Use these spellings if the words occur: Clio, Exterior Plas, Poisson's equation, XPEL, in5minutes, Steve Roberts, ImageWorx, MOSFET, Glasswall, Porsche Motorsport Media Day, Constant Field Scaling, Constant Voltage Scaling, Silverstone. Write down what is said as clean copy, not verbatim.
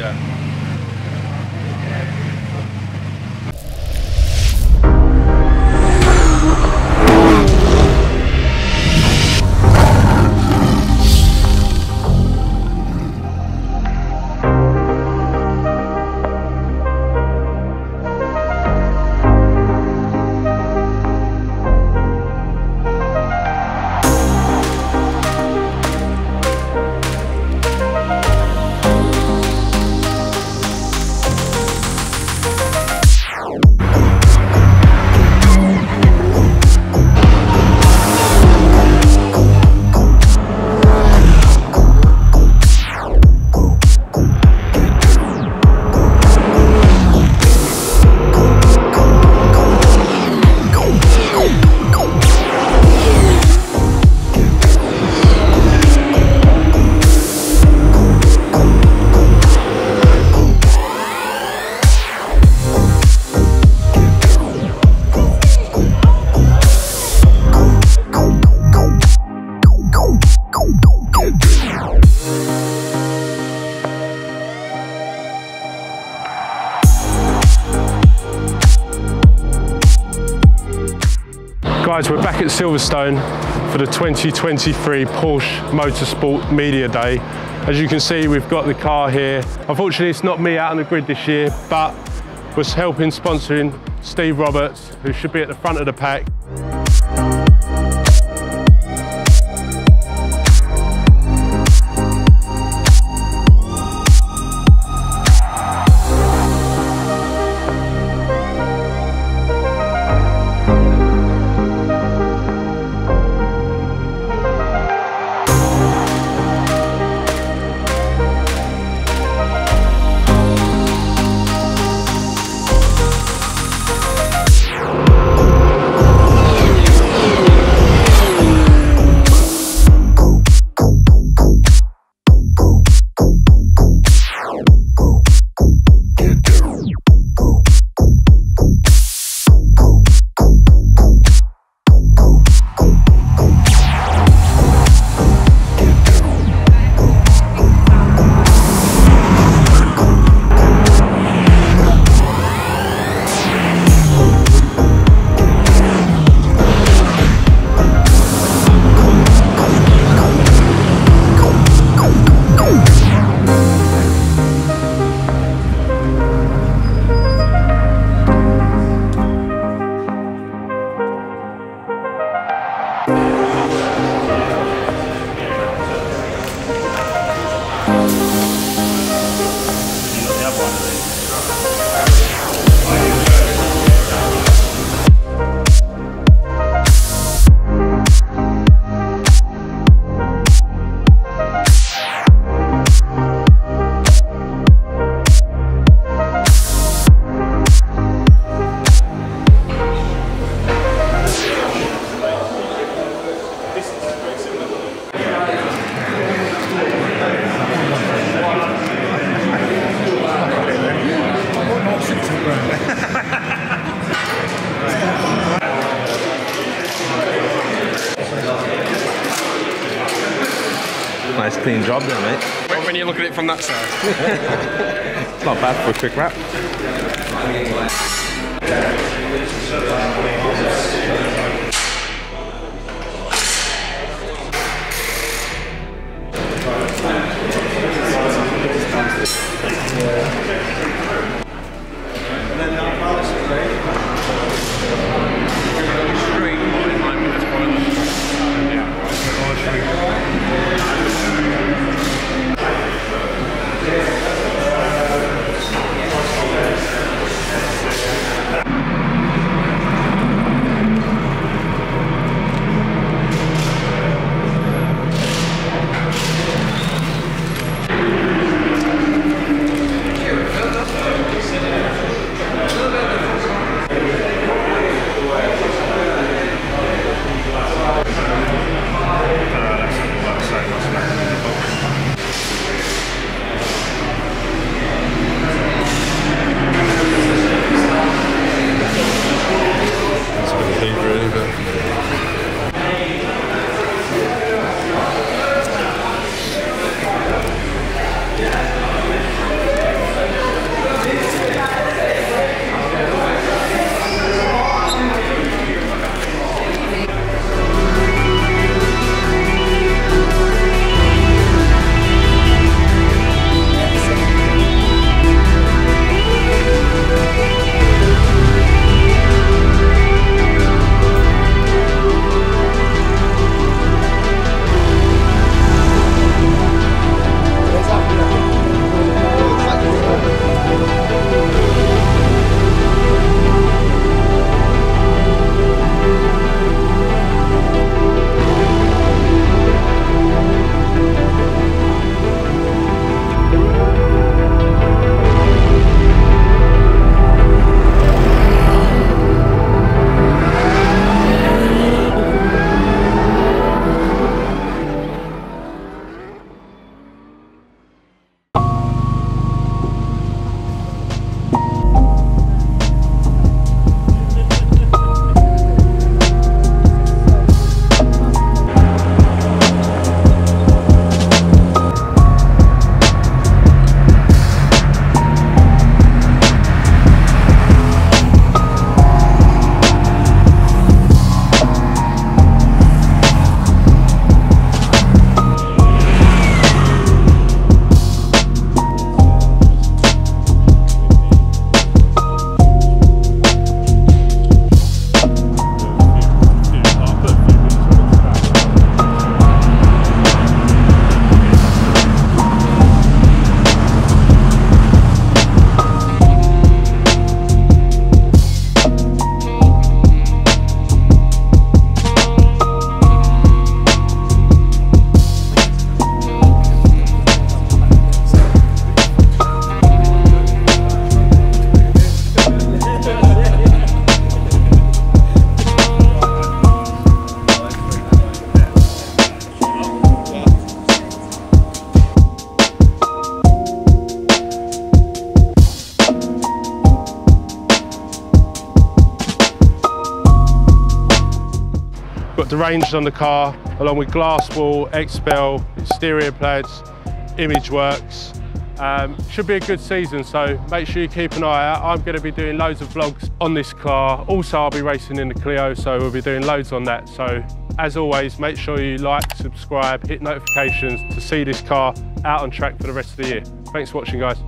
Yeah. Guys, we're back at Silverstone for the 2023 Porsche Motorsport Media Day. As you can see, we've got the car here. Unfortunately, it's not me out on the grid this year, but was helping sponsoring Steve Roberts, who should be at the front of the pack. Nice clean job there, mate. Well, when you look at it from that side. It's not bad for a quick wrap. the ranges on the car, along with Glasswall, XPEL, Exterior Plas, ImageWorx. Should be a good season, so make sure you keep an eye out. I'm going to be doing loads of vlogs on this car. Also, I'll be racing in the Clio, so we'll be doing loads on that. So as always, make sure you like, subscribe, hit notifications to see this car out on track for the rest of the year. Thanks for watching, guys.